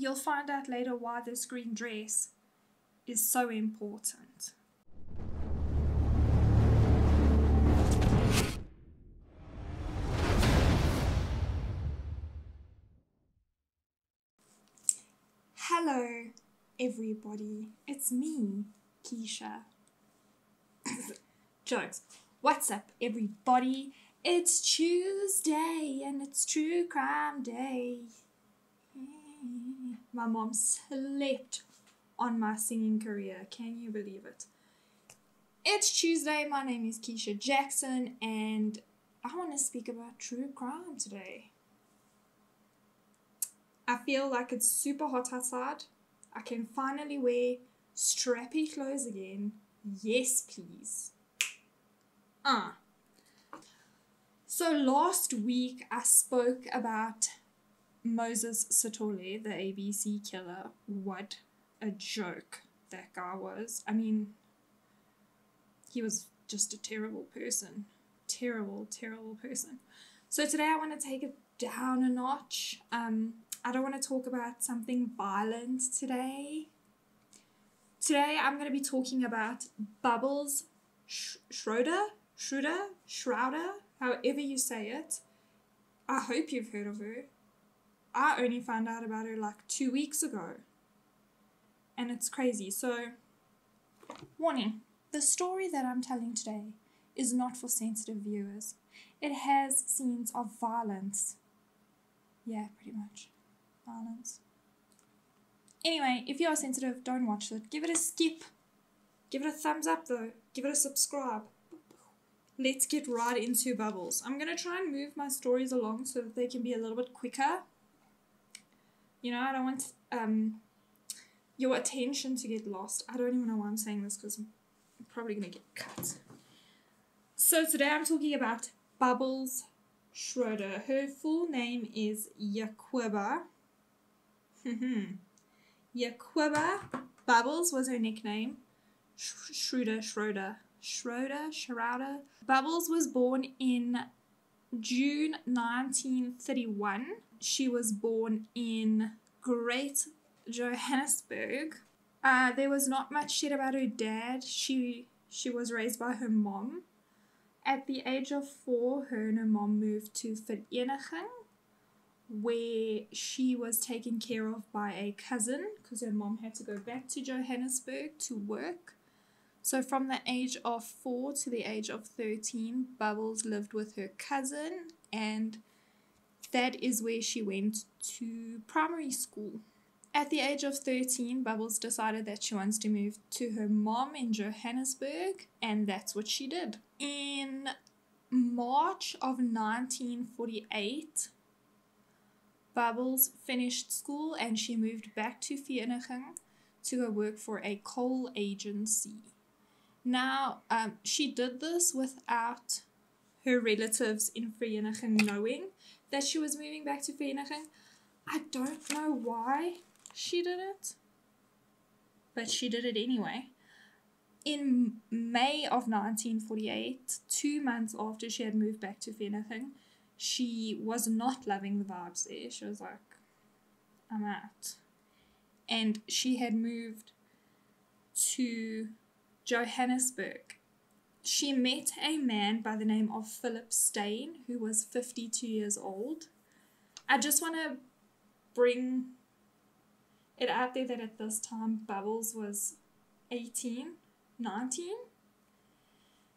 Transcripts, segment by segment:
You'll find out later why this green dress is so important. Hello, everybody. It's me, Keisha. Jokes. What's up, everybody? It's Tuesday and it's True Crime Day. My mom slept on my singing career. Can you believe it? It's Tuesday. My name is Keisha Jackson and I want to speak about true crime today. I feel like it's super hot outside. I can finally wear strappy clothes again. Yes, please. So last week I spoke about Moses Satole, the ABC killer. What a joke that guy was. I mean, he was just a terrible person. Terrible, terrible person. So today I want to take it down a notch. I don't want to talk about something violent today. Today I'm going to be talking about Bubbles Schroeder, however you say it. I hope you've heard of her. I only found out about her like 2 weeks ago. And it's crazy. So, warning. The story that I'm telling today is not for sensitive viewers. It has scenes of violence. Yeah, pretty much. Violence. Anyway, if you are sensitive, don't watch it. Give it a skip. Give it a thumbs up though. Give it a subscribe. Let's get right into Bubbles. I'm going to try and move my stories along so that they can be a little bit quicker. You know, I don't want your attention to get lost. I don't even know why I'm saying this because I'm probably going to get cut. So today I'm talking about Bubbles Schroeder. Her full name is Yaquiba. Yaquiba Bubbles was her nickname. Schroeder. Bubbles was born in June 1931. She was born in Great Johannesburg. There was not much shit about her dad. She was raised by her mom. At the age of 4, her and her mom moved to Vereeniging, where she was taken care of by a cousin because her mom had to go back to Johannesburg to work. So from the age of 4 to the age of 13, Bubbles lived with her cousin, and that is where she went to primary school. At the age of 13, Bubbles decided that she wants to move to her mom in Johannesburg, and that's what she did. In March of 1948, Bubbles finished school and she moved back to Vereeniging to go work for a coal agency. Now, she did this without her relatives in Vereeniging knowing that she was moving back to Vereeniging. I don't know why she did it, but she did it anyway. In May of 1948, 2 months after she had moved back to Vereeniging, she was not loving the vibes there. She was like, I'm out. And she had moved to Johannesburg. She met a man by the name of Philip Steyn, who was 52 years old. I just want to bring it out there that at this time, Bubbles was 18, 19.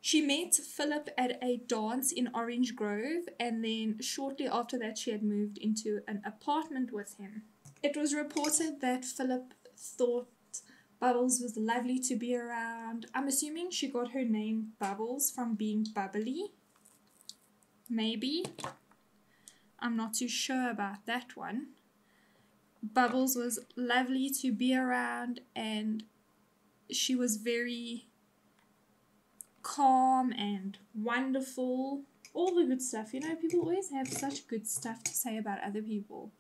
She met Philip at a dance in Orange Grove, and then shortly after that, she had moved into an apartment with him. It was reported that Philip thought Bubbles was lovely to be around. I'm assuming she got her name Bubbles from being bubbly. Maybe. I'm not too sure about that one. Bubbles was lovely to be around and she was very calm and wonderful. All the good stuff. You know, people always have such good stuff to say about other people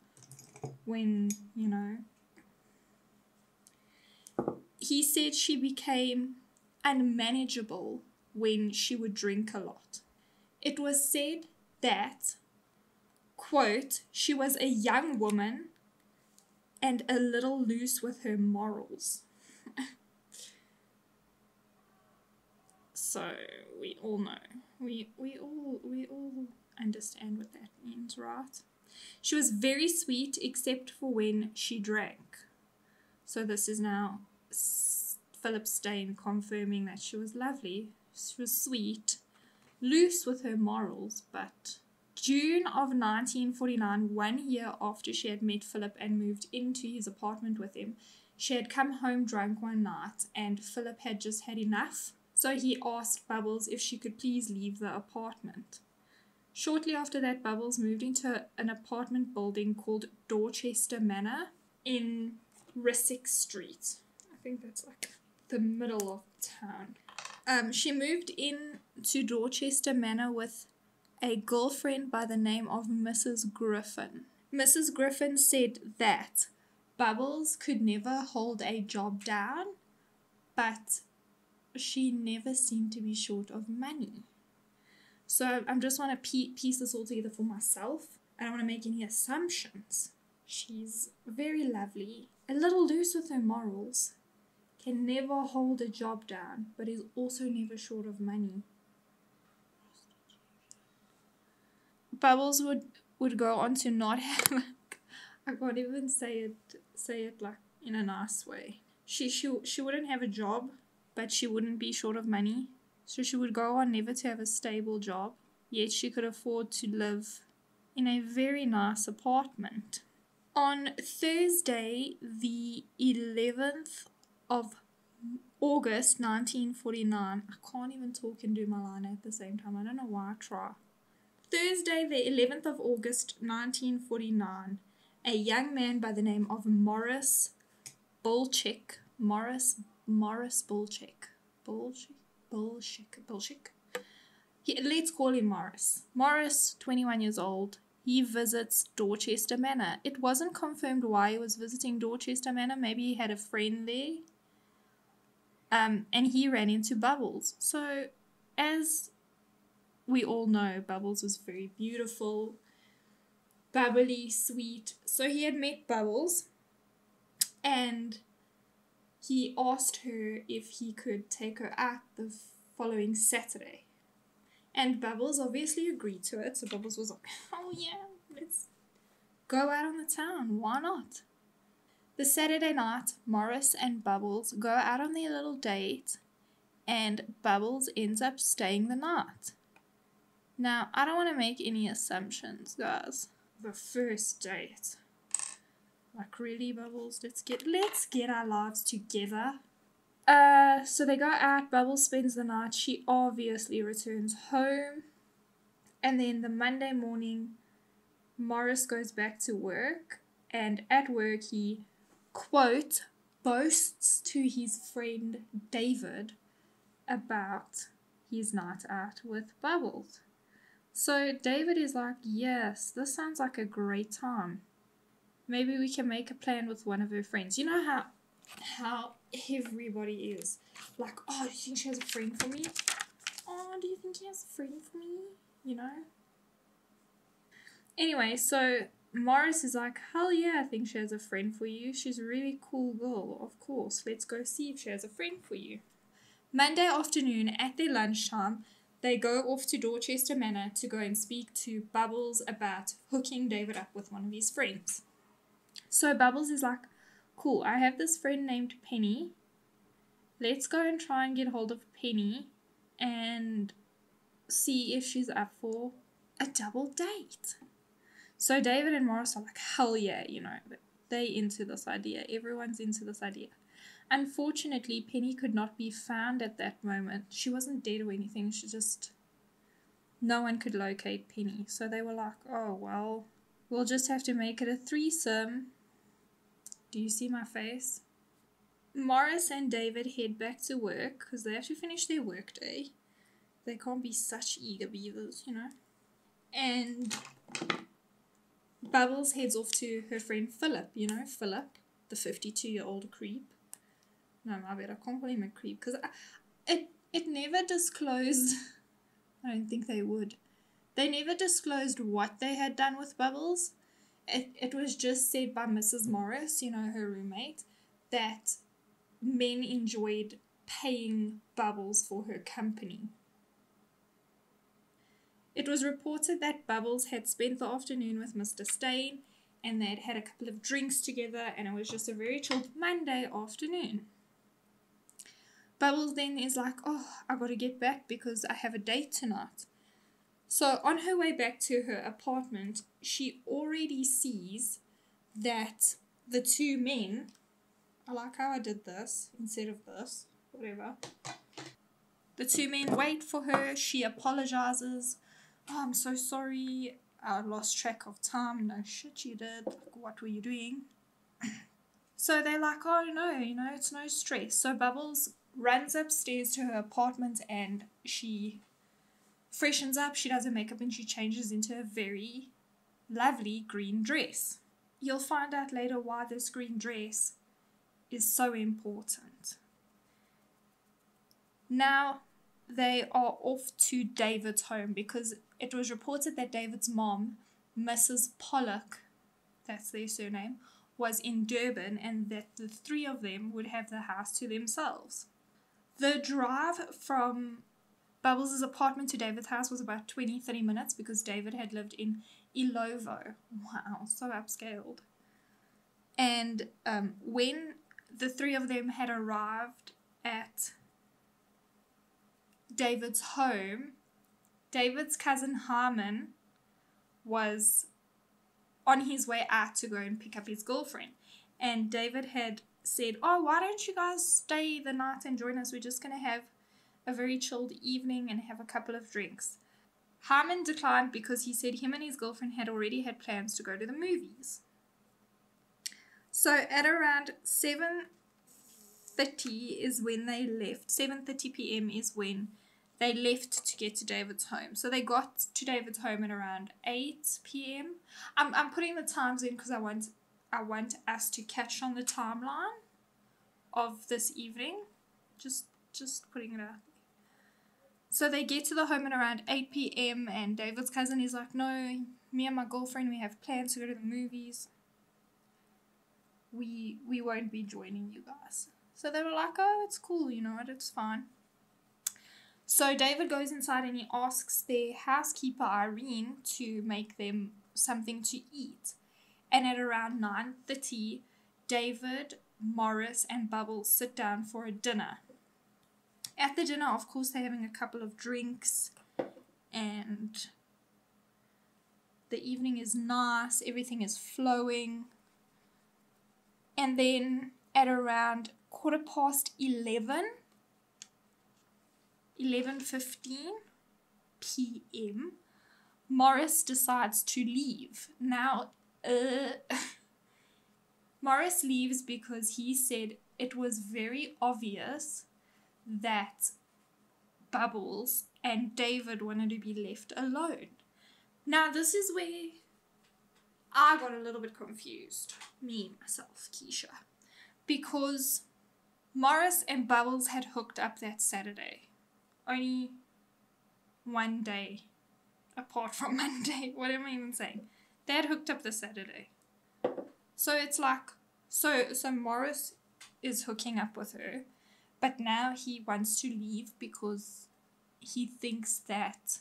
when, you know... He said she became unmanageable when she would drink a lot. It was said that, quote, she was a young woman and a little loose with her morals. So we all know. We all understand what that means, right? She was very sweet except for when she drank. So this is now Philip Steyn confirming that she was lovely. She was sweet, loose with her morals, but... June of 1949, 1 year after she had met Philip and moved into his apartment with him, she had come home drunk one night and Philip had just had enough, so he asked Bubbles if she could please leave the apartment. Shortly after that, Bubbles moved into an apartment building called Dorchester Manor in Rissick Street. I think that's like the middle of town. She moved in to Dorchester Manor with a girlfriend by the name of Mrs. Griffin. Mrs. Griffin said that Bubbles could never hold a job down, but she never seemed to be short of money. So I just want to piece this all together for myself. I don't want to make any assumptions. She's very lovely, a little loose with her morals, can never hold a job down, but is also never short of money. Bubbles would go on to not have, like, I can't even say it like in a nice way. She wouldn't have a job, but she wouldn't be short of money. So she would go on never to have a stable job, yet she could afford to live in a very nice apartment. On Thursday, the 11th of August, 1949, I can't even talk and do my line at the same time. I don't know why I try. Thursday, the 11th of August, 1949, a young man by the name of Morris Bulchik. Let's call him Morris. Morris, 21 years old, he visits Dorchester Manor. It wasn't confirmed why he was visiting Dorchester Manor. Maybe he had a friend there. And he ran into Bubbles. So, as we all know, Bubbles was very beautiful, bubbly, sweet. So he had met Bubbles and he asked her if he could take her out the following Saturday. And Bubbles obviously agreed to it. So Bubbles was like, oh yeah, let's go out on the town. Why not? The Saturday night, Morris and Bubbles go out on their little date and Bubbles ends up staying the night. Now, I don't want to make any assumptions, guys. The first date. Like, really, Bubbles? Let's get our lives together. So they go out. Bubbles spends the night. She obviously returns home. And then the Monday morning, Morris goes back to work. And at work, he, quote, boasts to his friend David about his night out with Bubbles. So David is like, yes, this sounds like a great time. Maybe we can make a plan with one of her friends. You know how everybody is. Like, oh, do you think she has a friend for me? Oh, do you think he has a friend for me? You know? Anyway, so Morris is like, hell yeah, I think she has a friend for you. She's a really cool girl, of course. Let's go see if she has a friend for you. Monday afternoon at their lunchtime, they go off to Dorchester Manor to go and speak to Bubbles about hooking David up with one of his friends. So Bubbles is like, cool, I have this friend named Penny. Let's go and try and get hold of Penny and see if she's up for a double date. So David and Morris are like, hell yeah, you know, they're into this idea. Everyone's into this idea. Unfortunately, Penny could not be found at that moment. She wasn't dead or anything. She just... no one could locate Penny. So they were like, oh, well, we'll just have to make it a threesome. Do you see my face? Morris and David head back to work because they have to finish their work day. They can't be such eager beavers, you know. And Bubbles heads off to her friend Philip, you know, Philip, the 52-year-old creep. No, my bad, I can't call him a creep, because it never disclosed, I don't think they would. They never disclosed what they had done with Bubbles. It was just said by Mrs. Morris, you know, her roommate, that men enjoyed paying Bubbles for her company. It was reported that Bubbles had spent the afternoon with Mr. Steyn and they'd had a couple of drinks together, and it was just a very chilled Monday afternoon. Bubbles then is like, oh, I got to get back because I have a date tonight. So on her way back to her apartment, she already sees that the two men, I like how I did this instead of this, whatever. The two men wait for her, she apologizes, oh, I'm so sorry, I lost track of time, no shit you did, like, what were you doing? So they're like, oh no, you know, it's no stress. So Bubbles runs upstairs to her apartment and she freshens up, she does her makeup and she changes into a very lovely green dress. You'll find out later why this green dress is so important. Now they are off to David's home because it was reported that David's mom, Mrs. Pollock, that's their surname, was in Durban and that the three of them would have the house to themselves. The drive from Bubbles' apartment to David's house was about 20-30 minutes because David had lived in Ilovo. Wow, so upscaled. And when the three of them had arrived at David's home, David's cousin Harmon was on his way out to go and pick up his girlfriend. And David had said, oh, why don't you guys stay the night and join us? We're just going to have a very chilled evening and have a couple of drinks. Harmon declined because he said him and his girlfriend had already had plans to go to the movies. So at around 7:30 is when they left. 7:30 p.m. is when they left to get to David's home. So they got to David's home at around 8 p.m. I'm putting the times in because I want us to catch on the timeline of this evening. Just putting it out. So they get to the home at around 8 p.m. and David's cousin is like, no, me and my girlfriend, we have plans to go to the movies. We won't be joining you guys. So they were like, oh, it's cool, you know what, it's fine. So David goes inside and he asks their housekeeper, Irene, to make them something to eat. And at around 9:30, David, Morris, and Bubbles sit down for a dinner. At the dinner, of course, they're having a couple of drinks and the evening is nice, everything is flowing. And then at around 11:15, 11:15 p.m. Morris decides to leave. Now, Morris leaves because he said it was very obvious that Bubbles and David wanted to be left alone. Now, this is where I got a little bit confused. Me, myself, Keisha. Because Morris and Bubbles had hooked up that Saturday. Only one day apart from Monday. What am I even saying? They had hooked up this Saturday. So it's like, so Morris is hooking up with her, but now he wants to leave because he thinks that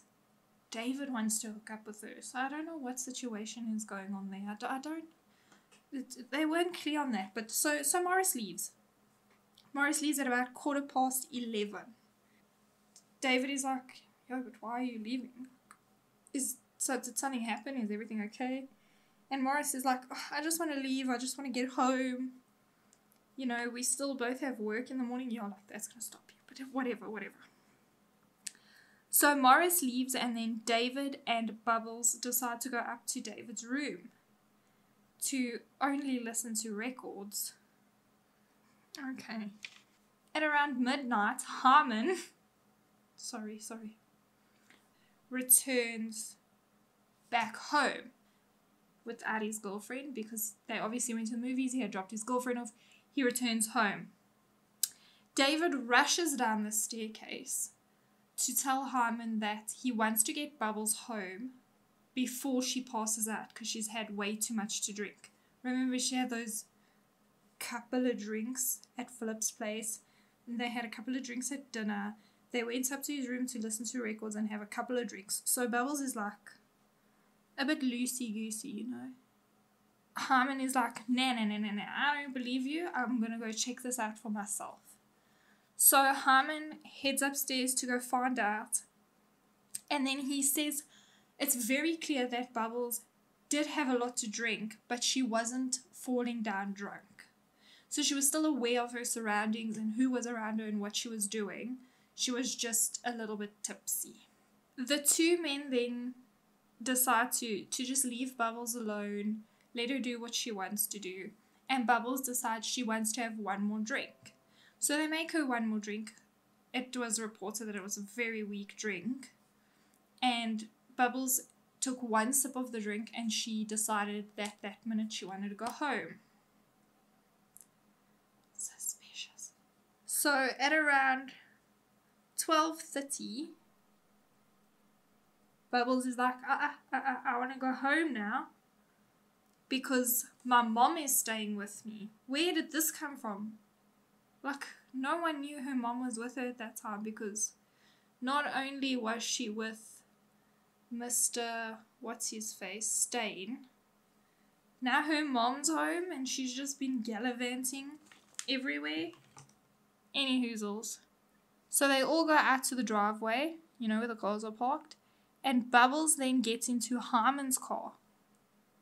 David wants to hook up with her. So I don't know what situation is going on there. They weren't clear on that. But so Morris leaves. Morris leaves at about 11:15. David is like, yo, but why are you leaving? Did something happen? Is everything okay? And Morris is like, oh, I just want to leave. I just want to get home. You know, we still both have work in the morning. You're like, that's going to stop you. But whatever. So Morris leaves and then David and Bubbles decide to go up to David's room to only listen to records. Okay. At around midnight, Harmon... Sorry. Returns back home without his girlfriend because they obviously went to the movies. He had dropped his girlfriend off. He returns home. David rushes down the staircase to tell Hyman that he wants to get Bubbles home before she passes out because she's had way too much to drink. Remember, she had those couple of drinks at Philip's place. They had a couple of drinks at dinner. They went up to his room to listen to records and have a couple of drinks. So Bubbles is like a bit loosey-goosey, you know. Harmon is like, nah, I don't believe you. I'm going to go check this out for myself. So Harmon heads upstairs to go find out. And then he says, it's very clear that Bubbles did have a lot to drink, but she wasn't falling down drunk. So she was still aware of her surroundings and who was around her and what she was doing. She was just a little bit tipsy. The two men then decide to just leave Bubbles alone, let her do what she wants to do. And Bubbles decides she wants to have one more drink. So they make her one more drink. It was reported that it was a very weak drink. And Bubbles took one sip of the drink and she decided that that minute she wanted to go home. Suspicious. So at around 12:30, Bubbles is like, I want to go home now because my mom is staying with me. Where did this come from? Like, no one knew her mom was with her at that time because not only was she with Mr. What's-His-Face, Steyn, now her mom's home and she's just been gallivanting everywhere. Any hoozles. So they all go out to the driveway, you know, where the cars are parked, and Bubbles then gets into Harmon's car,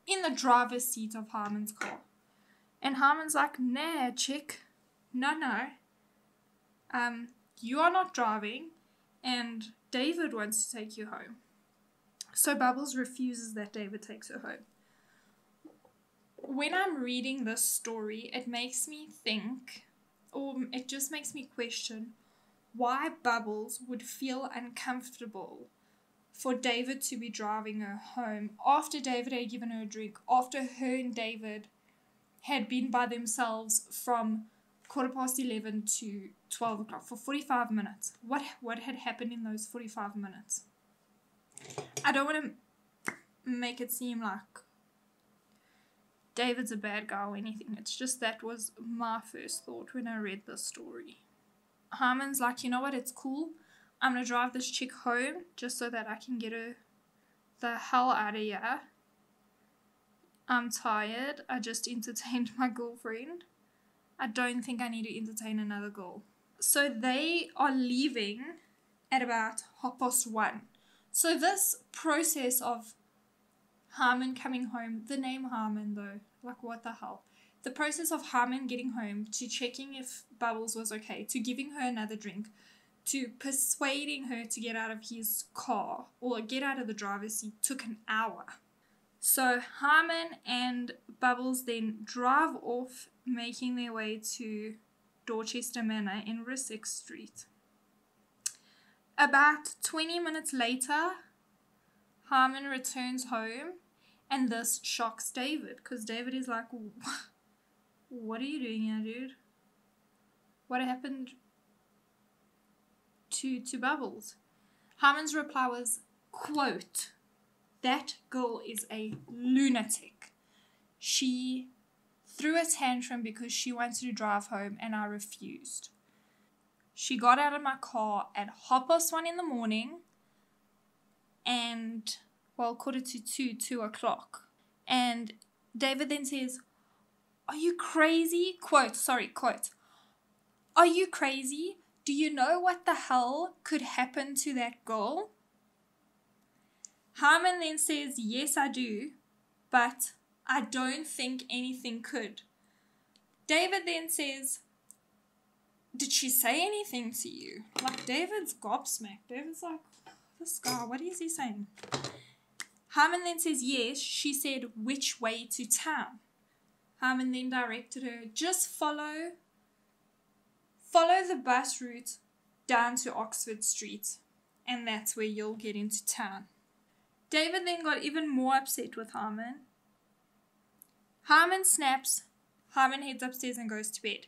in the driver's seat of Harmon's car. And Harmon's like, nah, chick, no, you are not driving, and David wants to take you home. So Bubbles refuses that David takes her home. When I'm reading this story, it makes me think, or it just makes me question, why Bubbles would feel uncomfortable for David to be driving her home after David had given her a drink, after her and David had been by themselves from 11:15 to 12 o'clock for 45 minutes. What had happened in those 45 minutes? I don't want to make it seem like David's a bad guy or anything. It's just that was my first thought when I read this story. Harmon's like, you know what, it's cool. I'm going to drive this chick home just so that I can get her the hell out of here. I'm tired. I just entertained my girlfriend. I don't think I need to entertain another girl. So they are leaving at about 1:30. So this process of Harmon coming home, the name Harmon though, like what the hell. The process of Harmon getting home, to checking if Bubbles was okay, to giving her another drink, to persuading her to get out of his car or get out of the driver's seat took an hour. So Harmon and Bubbles then drive off, making their way to Dorchester Manor in Rissick Street. About 20 minutes later, Harmon returns home, and this shocks David because David is like, what are you doing here, dude? What happened to Bubbles? Harmon's reply was, quote, that girl is a lunatic. She threw a tantrum because she wanted to drive home and I refused. She got out of my car at 1:01 in the morning and, well, 2:45. And David then says, are you crazy? Quote, are you crazy? Do you know what the hell could happen to that girl? Harmon then says, yes, I do, but I don't think anything could. David then says, did she say anything to you? Like, David's gobsmacked. David's like, this guy, what is he saying? Harmon then says, yes, she said, which way to town? Harmon then directed her, just follow the bus route down to Oxford Street, and that's where you'll get into town. David then got even more upset with Harmon. Harmon snaps. Harmon heads upstairs and goes to bed.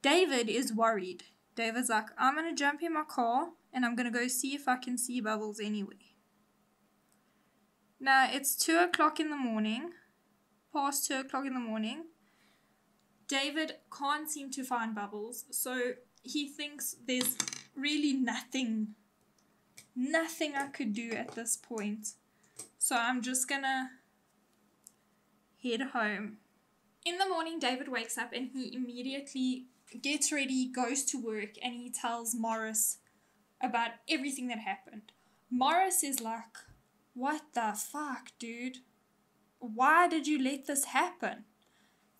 David is worried. David's like, I'm going to jump in my car and I'm going to go see if I can see Bubbles anyway. Now it's 2 o'clock in the morning, past 2 o'clock in the morning. David can't seem to find Bubbles, so he thinks there's really nothing I could do at this point. So I'm just gonna head home. In the morning, David wakes up and he immediately gets ready, goes to work, and he tells Morris about everything that happened. Morris is like, what the fuck, dude? Why did you let this happen?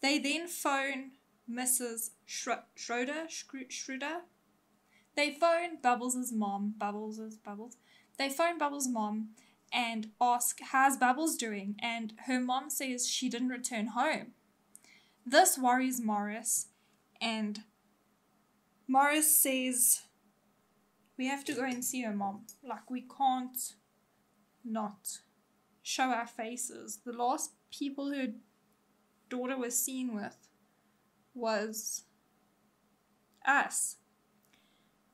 They then phone Mrs. Schroeder. They phone Bubbles' mom. They phone Bubbles' mom and ask, how's Bubbles doing? And her mom says she didn't return home. This worries Morris, and Morris says, we have to go and see her mom. Like, we can't not show our faces. The last people her daughter was seen with was us.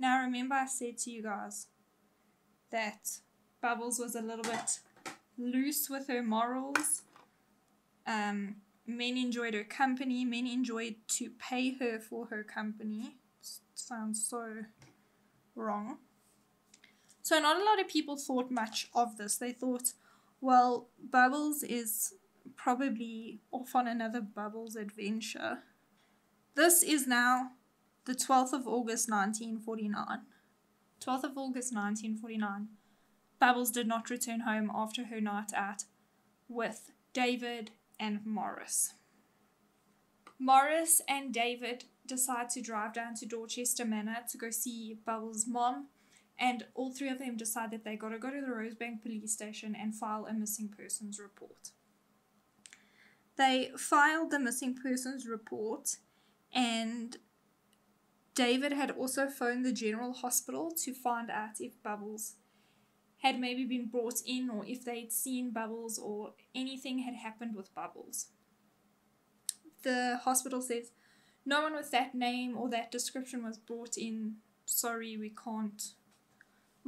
Now, remember I said to you guys that Bubbles was a little bit loose with her morals. Men enjoyed her company. Men enjoyed to pay her for her company. Sounds so wrong. So not a lot of people thought much of this. They thought, well, Bubbles is probably off on another Bubbles adventure. This is now the 12th of August, 1949. 12th of August, 1949. Bubbles did not return home after her night out with David and Morris. Morris and David decide to drive down to Dorchester Manor to go see Bubbles' mom, and all three of them decide that they gotta go to the Rosebank Police Station and file a missing persons report. They filed the missing persons report, and David had also phoned the General Hospital to find out if Bubbles had maybe been brought in, or if they'd seen Bubbles, or anything had happened with Bubbles. The hospital says, no one with that name or that description was brought in. Sorry, we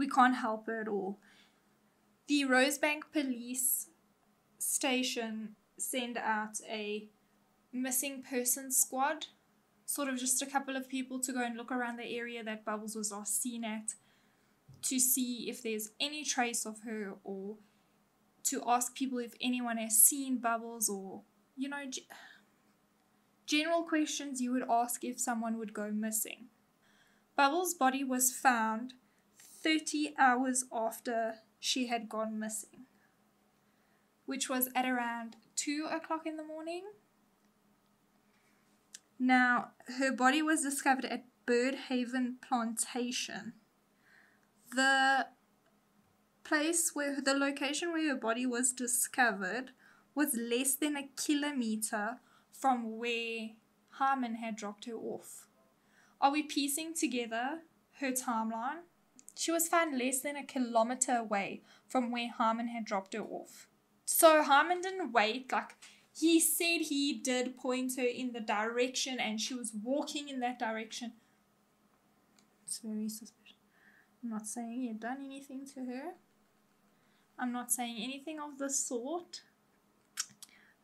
can't help her at all. The Rosebank Police Station send out a missing person squad, sort of just a couple of people to go and look around the area that Bubbles was last seen at, to see if there's any trace of her, or to ask people if anyone has seen Bubbles, or, you know, general questions you would ask if someone would go missing. Bubbles' body was found 30 hours after she had gone missing, which was at around 2 o'clock in the morning. Now, her body was discovered at Birdhaven Plantation. The place where, the location where her body was discovered was less than a kilometer from where Harmon had dropped her off. Are we piecing together her timeline? She was found less than a kilometer away from where Harmon had dropped her off. So Harmon didn't wait, like he said he did point her in the direction, and she was walking in that direction. It's very suspicious. I'm not saying he had done anything to her. I'm not saying anything of the sort.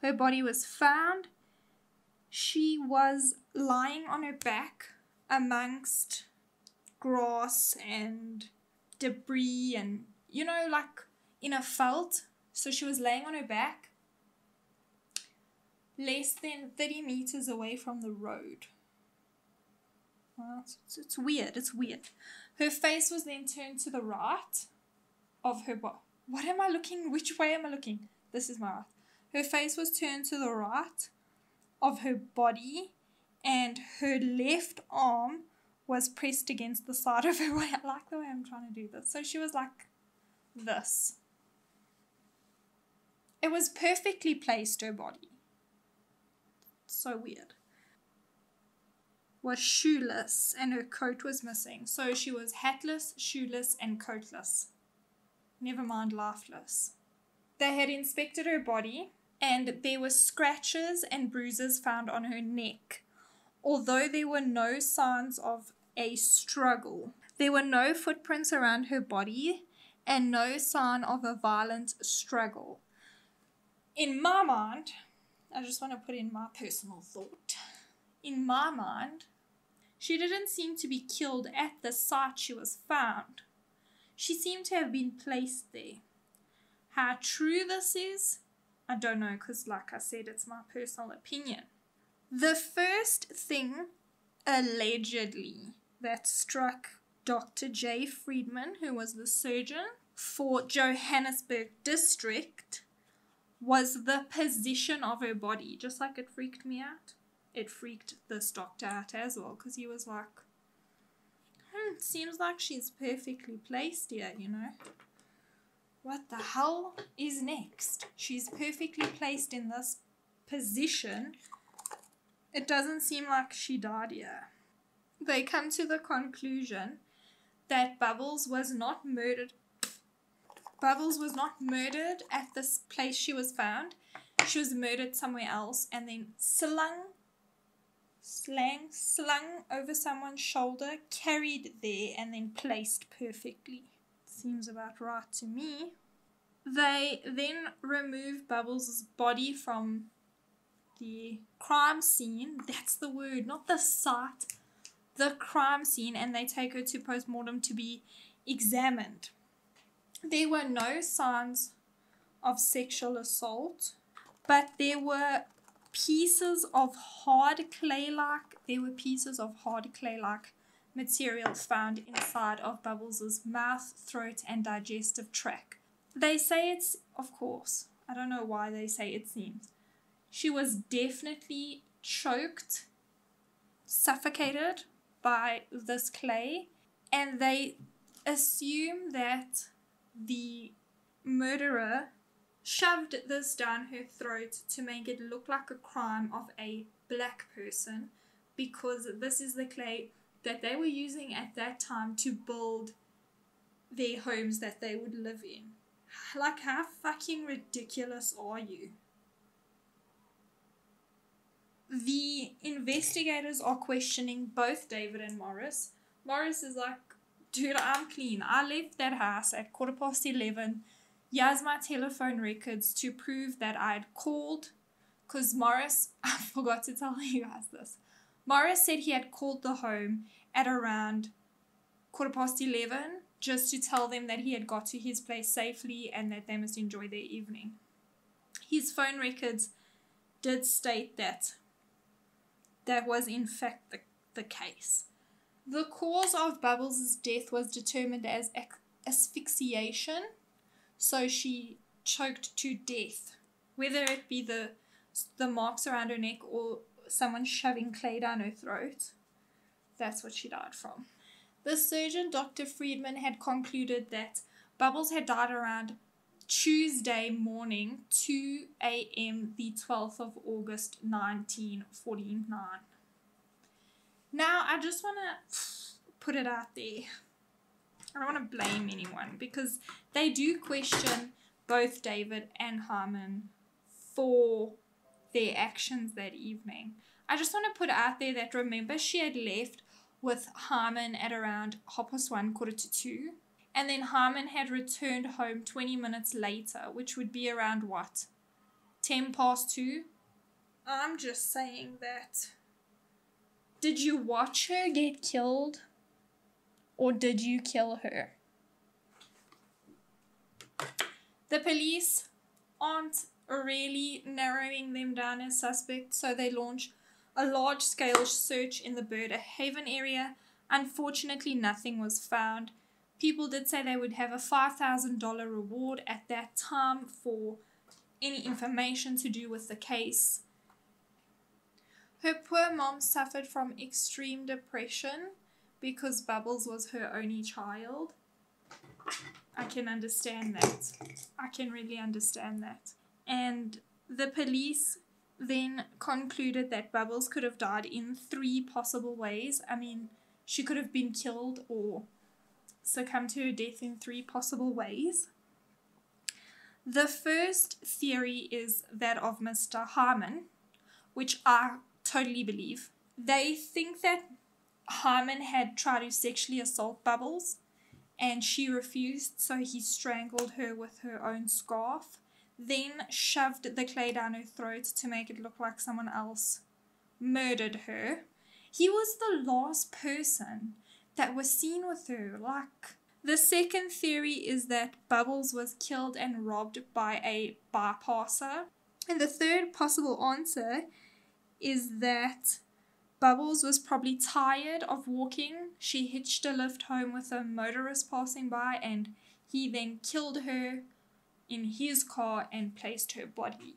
Her body was found. She was lying on her back amongst grass and debris and, you know, like in a felt. So she was laying on her back, less than 30 meters away from the road. Well, it's weird, it's weird. Her face was then turned to the right of her body. What am I looking? Which way am I looking? This is my right. Her face was turned to the right of her body, and her left arm was pressed against the side of her way. I like the way I'm trying to do this. So she was like this. It was perfectly placed, her body. So weird. Was shoeless, and her coat was missing. So she was hatless, shoeless, and coatless. Never mind lifeless. They had inspected her body, and there were scratches and bruises found on her neck, although there were no signs of a struggle. There were no footprints around her body, and no sign of a violent struggle. In my mind, I just want to put in my personal thought. In my mind, she didn't seem to be killed at the site she was found. She seemed to have been placed there. How true this is, I don't know, because like I said, it's my personal opinion. The first thing, allegedly, that struck Dr. J. Friedman, who was the surgeon for Johannesburg District, was the position of her body. Just like it freaked me out, it freaked this doctor out as well, because he was like, seems like she's perfectly placed here, you know. What the hell is next? She's perfectly placed in this position. It doesn't seem like she died here. They come to the conclusion that Bubbles was not murdered at this place she was found. She was murdered somewhere else and then slung over someone's shoulder, carried there, and then placed perfectly. Seems about right to me. They then remove Bubbles' body from the crime scene. That's the word, not the site. The crime scene, and they take her to post-mortem to be examined. There were no signs of sexual assault, but there were pieces of hard clay-like material found inside of Bubbles' mouth, throat, and digestive tract. They say it's, of course, I don't know why they say it seems. She was definitely choked, suffocated by this clay, and they assume that the murderer shoved this down her throat to make it look like a crime of a black person, because this is the clay that they were using at that time to build their homes that they would live in. Like, how fucking ridiculous are you? The investigators are questioning both David and Morris. Morris is like, dude, I'm clean. I left that house at 11:15. Here's my telephone records to prove that I had called. Because Morris, I forgot to tell you guys this. Morris said he had called the home at around 11:15 just to tell them that he had got to his place safely and that they must enjoy their evening. His phone records did state that that was in fact the case. The cause of Bubbles' death was determined as asphyxiation, so she choked to death, whether it be the marks around her neck or someone shoving clay down her throat. That's what she died from. The surgeon, Dr. Friedman, had concluded that Bubbles had died around Tuesday morning, 2 a.m. the 12th of August, 1949. Now, I just want to put it out there. I don't want to blame anyone, because they do question both David and Harmon for their actions that evening. I just want to put out there that, remember, she had left with Harmon at around 1:30, 1:45, and then Harmon had returned home 20 minutes later, which would be around what? 2:10? I'm just saying that. Did you watch her get killed, or did you kill her? The police aren't really narrowing them down as suspects, so they launch a large-scale search in the Birdhaven area. Unfortunately, nothing was found. People did say they would have a $5,000 reward at that time for any information to do with the case. Her poor mom suffered from extreme depression because Bubbles was her only child. I can understand that. I can really understand that. And the police then concluded that Bubbles could have died in 3 possible ways. I mean, she could have been killed or succumbed to her death in 3 possible ways. The first theory is that of Mr. Harmon, which I totally believe. They think that Hyman had tried to sexually assault Bubbles and she refused, so he strangled her with her own scarf, then shoved the clay down her throat to make it look like someone else murdered her. He was the last person that was seen with her. Like, the second theory is that Bubbles was killed and robbed by a bypasser. And the third possible answer is that Bubbles was probably tired of walking. She hitched a lift home with a motorist passing by, and he then killed her in his car and placed her body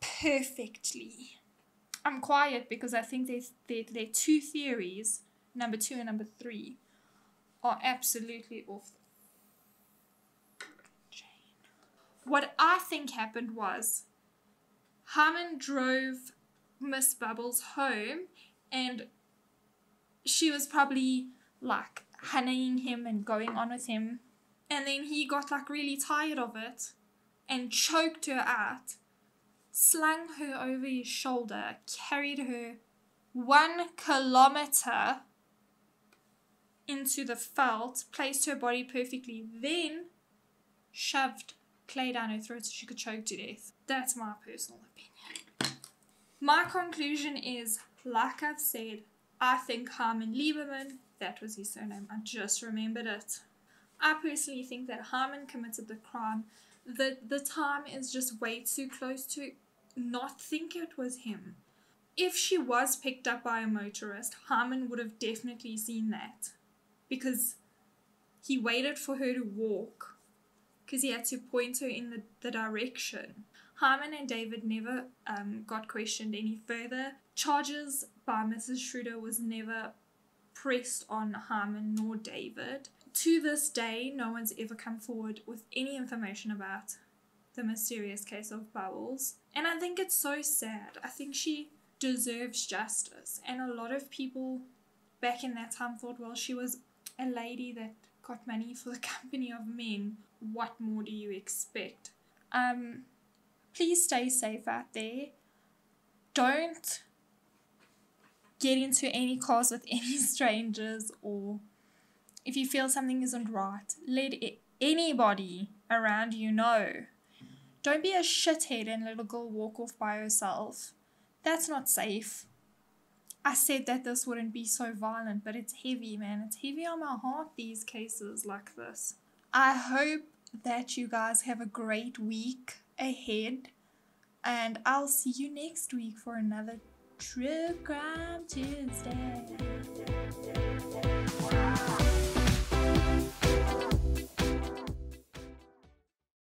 perfectly. I'm quiet because I think their two theories, number two and number three, are absolutely off the chain. What I think happened was Harmon drove Miss Bubbles home, and she was probably like honeying him and going on with him, and then he got like really tired of it and choked her out, slung her over his shoulder, carried her 1 kilometer into the felt, placed her body perfectly, then shoved clay down her throat so she could choke to death. That's my personal opinion. My conclusion is, like I've said, I think Hyman Lieberman, that was his surname, I just remembered it. I personally think that Hyman committed the crime. The time is just way too close to not think it was him. If she was picked up by a motorist, Hyman would have definitely seen that, because he waited for her to walk, because he had to point her in the direction. Harmon and David never got questioned any further. Charges by Mrs. Schroeder was never pressed on Harmon nor David. To this day, no one's ever come forward with any information about the mysterious case of Bubbles. And I think it's so sad. I think she deserves justice. And a lot of people back in that time thought, well, she was a lady that got money for the company of men. What more do you expect? Please stay safe out there. Don't get into any cars with any strangers, or if you feel something isn't right, let anybody around you know. Don't be a shithead and let a girl walk off by herself. That's not safe. I said that this wouldn't be so violent, but it's heavy, man. It's heavy on my heart, these cases like this. I hope that you guys have a great week ahead, and I'll see you next week for another True Crime Tuesday.